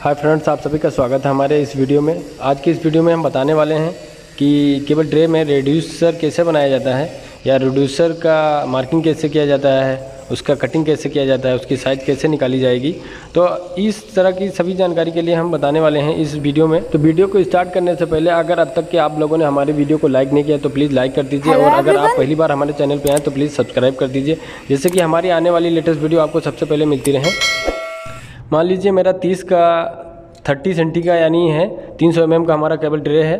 Hi friends, आप सभी का स्वागत है हमारे इस वीडियो में। आज की इस वीडियो में हम बताने वाले हैं कि केबल ट्रे में रिड्यूसर कैसे बनाया जाता है, या रिड्यूसर का मार्किंग कैसे किया जाता है, उसका कटिंग कैसे किया जाता है, उसकी साइज कैसे निकाली जाएगी। तो इस तरह की सभी जानकारी के लिए हम बताने वाले हैं इस वीडियो में। तो वीडियो को स्टार्ट करने से पहले, अगर अब तक के आप लोगों ने हमारे वीडियो को लाइक नहीं किया तो प्लीज़ लाइक कर दीजिए, और अगर आप पहली बार हमारे चैनल पर आएँ तो प्लीज़ सब्सक्राइब कर दीजिए, जिससे कि हमारी आने वाली लेटेस्ट वीडियो आपको सबसे पहले मिलती रहें। मान लीजिए मेरा 30 सेंटी का यानी है 300 mm का हमारा केबल ट्रे है,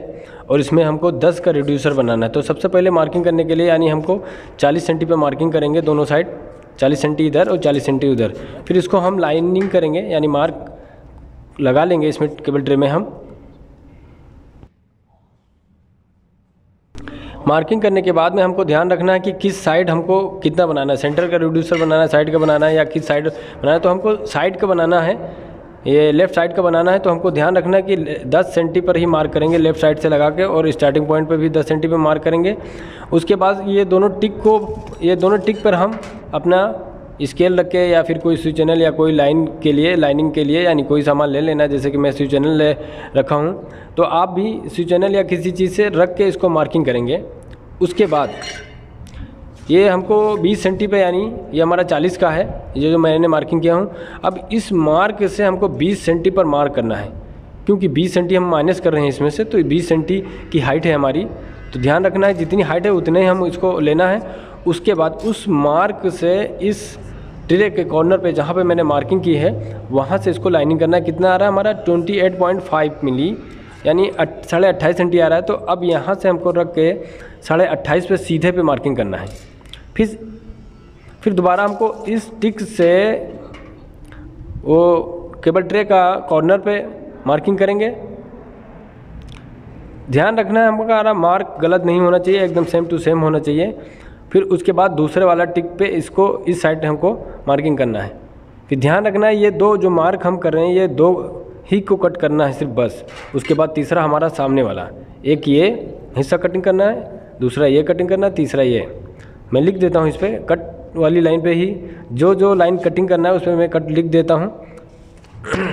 और इसमें हमको 10 का रिड्यूसर बनाना है। तो सबसे पहले मार्किंग करने के लिए यानी हमको 40 सेंटी पे मार्किंग करेंगे, दोनों साइड 40 सेंटी इधर और 40 सेंटी उधर। फिर इसको हम लाइनिंग करेंगे यानी मार्क लगा लेंगे इसमें केबल ट्रे में। हम मार्किंग करने के बाद में हमको ध्यान रखना है कि किस साइड हमको कितना बनाना है, सेंटर का रिड्यूसर बनाना है, साइड का बनाना है, या किस साइड बनाना है। तो हमको साइड का बनाना है, ये लेफ़्ट साइड का बनाना है। तो हमको ध्यान रखना है कि 10 सेंटी पर ही मार्क करेंगे लेफ़्ट साइड से लगा के, और स्टार्टिंग पॉइंट पर भी 10 सेंटी पर मार्क करेंगे। उसके बाद ये दोनों टिक पर हम अपना स्केल रख के, या फिर कोई स्विच चैनल या कोई लाइन के लिए, लाइनिंग के लिए यानी कोई सामान ले लेना है, जैसे कि मैं स्विच चैनल ले रखा हूँ। तो आप भी स्विच चैनल या किसी चीज़ से रख के इसको मार्किंग करेंगे। उसके बाद ये हमको 20 सेंटी पे यानी ये हमारा 40 का है, ये जो मैंने मार्किंग किया हूँ। अब इस मार्क से हमको 20 सेंटी पर मार्क करना है, क्योंकि 20 सेंटी हम माइनस कर रहे हैं इसमें से, तो 20 सेंटी की हाइट है हमारी। तो ध्यान रखना है जितनी हाइट है उतने ही हम इसको लेना है। उसके बाद उस मार्क से इस ट्रे के कॉर्नर पे जहाँ पे मैंने मार्किंग की है वहाँ से इसको लाइनिंग करना है। कितना आ रहा है हमारा 28.5 मिली यानी 28.5 सेंटी आ रहा है। तो अब यहाँ से हमको रख के 28.5 पे सीधे पे मार्किंग करना है। फिर दोबारा हमको इस टिक से वो केबल ट्रे का कॉर्नर पे मार्किंग करेंगे। ध्यान रखना है हमको हमारा मार्क गलत नहीं होना चाहिए, एकदम सेम टू सेम होना चाहिए। फिर उसके बाद दूसरे वाला टिक पे इसको इस साइड हमको मार्किंग करना है। फिर ध्यान रखना है ये दो जो मार्क हम कर रहे हैं, ये दो ही को कट करना है सिर्फ, बस। उसके बाद तीसरा हमारा सामने वाला, एक ये हिस्सा कटिंग करना है, दूसरा ये कटिंग करना है, तीसरा ये। मैं लिख देता हूँ इस पर कट वाली लाइन पे ही जो लाइन कटिंग करना है उस पर मैं कट लिख देता हूँ।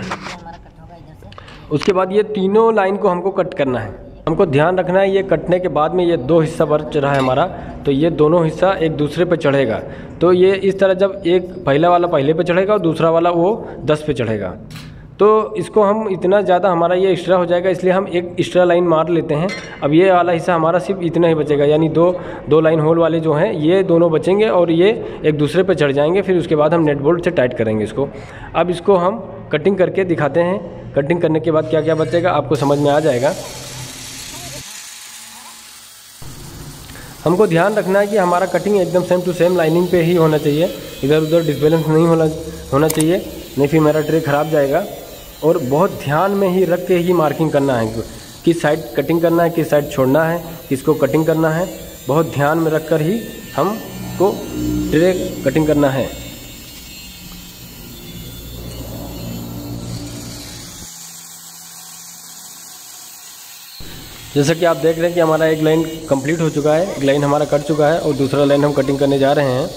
उसके बाद ये तीनों लाइन को हमको कट करना है। हमको ध्यान रखना है ये कटने के बाद में ये दो हिस्सा बच रहा है हमारा, तो ये दोनों हिस्सा एक दूसरे पे चढ़ेगा। तो ये इस तरह जब एक पहला वाला पहले पे चढ़ेगा और दूसरा वाला वो 10 पे चढ़ेगा। तो इसको हम इतना ज़्यादा हमारा ये एक्स्ट्रा हो जाएगा, इसलिए हम एक एक्स्ट्रा लाइन मार लेते हैं। अब ये वाला हिस्सा हमारा सिर्फ इतना ही बचेगा, यानी दो लाइन होल वाले जो हैं ये दोनों बचेंगे और ये एक दूसरे पे चढ़ जाएंगे। फिर उसके बाद हम नेट बोल्ट से टाइट करेंगे इसको। अब इसको हम कटिंग करके दिखाते हैं, कटिंग करने के बाद क्या क्या बचेगा आपको समझ में आ जाएगा। हमको ध्यान रखना है कि हमारा कटिंग एकदम सेम टू सेम लाइनिंग पे ही होना चाहिए, इधर उधर डिसबैलेंस नहीं होना चाहिए, नहीं फिर मेरा ट्रे ख़राब जाएगा। और बहुत ध्यान में ही रख के ही मार्किंग करना है, किस साइड कटिंग करना है, किस साइड छोड़ना है, किसको कटिंग करना है, बहुत ध्यान में रख कर ही हमको ट्रे कटिंग करना है। जैसा कि आप देख रहे हैं कि हमारा एक लाइन कंप्लीट हो चुका है, एक लाइन हमारा कट चुका है और दूसरा लाइन हम कटिंग करने जा रहे हैं।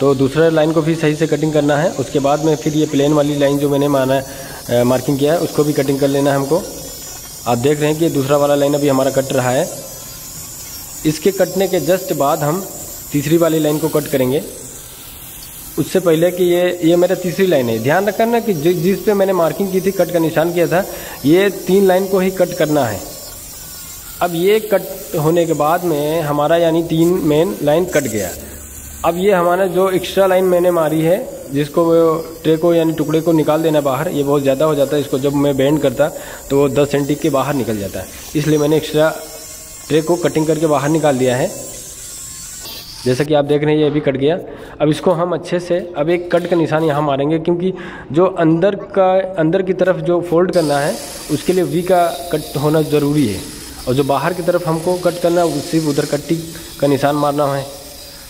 तो दूसरे लाइन को भी सही से कटिंग करना है। उसके बाद में फिर ये प्लेन वाली लाइन जो मैंने मार्किंग किया है उसको भी कटिंग कर लेना है हमको। आप देख रहे हैं कि दूसरा वाला लाइन अभी हमारा कट रहा है। इसके कटने के जस्ट बाद हम तीसरी वाली लाइन को कट करेंगे। उससे पहले कि ये मेरा तीसरी लाइन है, ध्यान रखना कि जिस पे मैंने मार्किंग की थी, कट का निशान किया था, ये 3 लाइन को ही कट करना है। अब ये कट होने के बाद में हमारा यानी 3 मेन लाइन कट गया। अब ये हमारा जो एक्स्ट्रा लाइन मैंने मारी है, जिसको ट्रे को यानी टुकड़े को निकाल देना बाहर, ये बहुत ज़्यादा हो जाता है। इसको जब मैं बेंड करता तो वो 10 सेंटी के बाहर निकल जाता है, इसलिए मैंने एक्स्ट्रा ट्रे को कटिंग करके बाहर निकाल दिया है। जैसा कि आप देख रहे हैं ये भी कट गया। अब इसको हम अच्छे से, अब एक कट का निशान यहाँ मारेंगे, क्योंकि जो अंदर की तरफ जो फोल्ड करना है उसके लिए वी का कट होना ज़रूरी है, और जो बाहर की तरफ हमको कट करना है सिर्फ उधर कट्टी का निशान मारना है।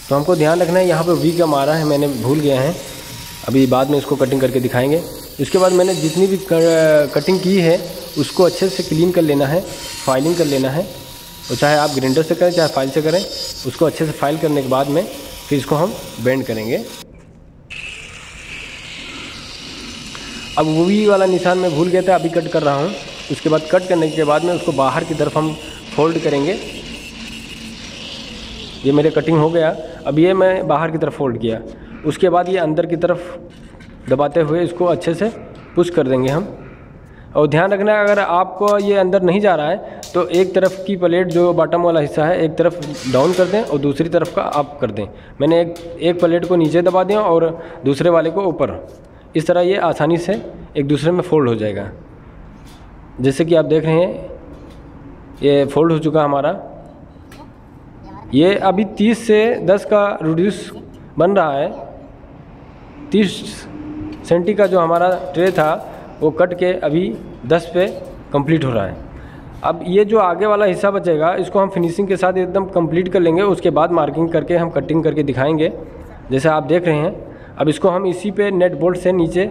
तो हमको ध्यान रखना है यहाँ पे वी का मारा है मैंने, भूल गया है, अभी बाद में इसको कटिंग करके दिखाएंगे। इसके बाद मैंने जितनी भी कटिंग की है उसको अच्छे से क्लीन कर लेना है, फाइलिंग कर लेना है, और चाहे आप ग्राइंडर से करें चाहे फाइल से करें। उसको अच्छे से फाइल करने के बाद में फिर इसको हम बेंड करेंगे। अब वो भी वाला निशान मैं भूल गया था, अभी कट कर रहा हूँ। उसके बाद कट करने के बाद में उसको बाहर की तरफ हम फोल्ड करेंगे। ये मेरे कटिंग हो गया। अब ये मैं बाहर की तरफ फोल्ड किया, उसके बाद ये अंदर की तरफ दबाते हुए इसको अच्छे से पुश कर देंगे हम। और ध्यान रखना, अगर आपको ये अंदर नहीं जा रहा है तो एक तरफ की प्लेट जो बॉटम वाला हिस्सा है एक तरफ डाउन कर दें और दूसरी तरफ का अप कर दें। मैंने एक प्लेट को नीचे दबा दिया और दूसरे वाले को ऊपर। इस तरह ये आसानी से एक दूसरे में फ़ोल्ड हो जाएगा। जैसे कि आप देख रहे हैं ये फोल्ड हो चुका हमारा। ये अभी 30 से 10 का रिड्यूस बन रहा है। 30 सेंटी का जो हमारा ट्रे था वो कट के अभी 10 पे कंप्लीट हो रहा है। अब ये जो आगे वाला हिस्सा बचेगा इसको हम फिनिशिंग के साथ एकदम कंप्लीट कर लेंगे। उसके बाद मार्किंग करके हम कटिंग करके दिखाएंगे, जैसा आप देख रहे हैं। अब इसको हम इसी पे नेट बोल्ट से नीचे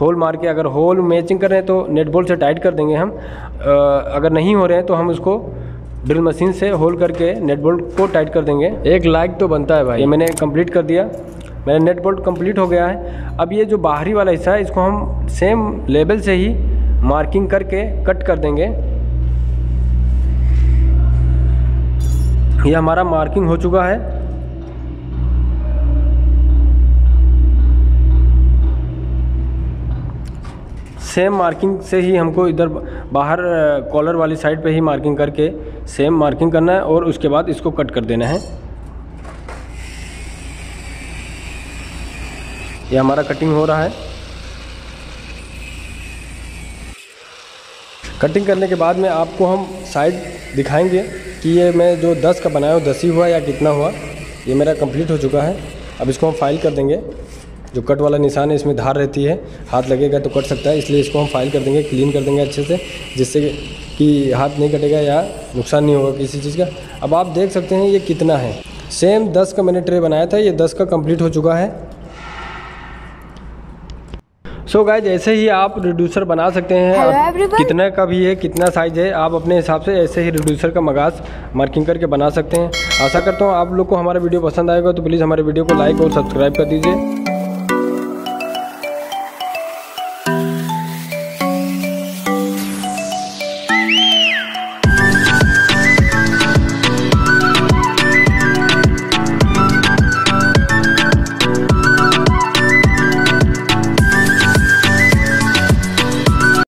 होल मार के, अगर होल मैचिंग कर रहे हैं तो नेट बोल्ट से टाइट कर देंगे हम। अगर नहीं हो रहे हैं तो हम उसको ड्रिल मशीन से होल करके नेट बोल्ट को टाइट कर देंगे। एक लाइक तो बनता है भाई। ये मैंने कंप्लीट कर दिया, मेरा नेट बोल्ट कंप्लीट हो गया है। अब ये जो बाहरी वाला हिस्सा है इसको हम सेम लेवल से ही मार्किंग करके कट कर देंगे। ये हमारा मार्किंग हो चुका है। सेम मार्किंग से ही हमको इधर बाहर कॉलर वाली साइड पे ही मार्किंग करके सेम मार्किंग करना है और उसके बाद इसको कट कर देना है। ये हमारा कटिंग हो रहा है। कटिंग करने के बाद में आपको हम साइड दिखाएंगे कि ये मैं जो 10 का बनाया हूँ 10 ही हुआ या कितना हुआ। ये मेरा कंप्लीट हो चुका है। अब इसको हम फाइल कर देंगे। जो कट वाला निशान है इसमें धार रहती है, हाथ लगेगा तो कट सकता है, इसलिए इसको हम फाइल कर देंगे, क्लीन कर देंगे अच्छे से, जिससे कि हाथ नहीं कटेगा या नुकसान नहीं होगा किसी चीज़ का। अब आप देख सकते हैं ये कितना है। सेम 10 का मैंने ट्रे बनाया था, ये 10 का कंप्लीट हो चुका है। सो गाइज, ऐसे ही आप रिड्यूसर बना सकते हैं। कितना का भी है, कितना साइज है, आप अपने हिसाब से ऐसे ही रिड्यूसर का मगास मार्किंग करके बना सकते हैं। आशा करता हूँ आप लोग को हमारा वीडियो पसंद आएगा, तो प्लीज़ हमारे वीडियो को लाइक और सब्सक्राइब कर दीजिए।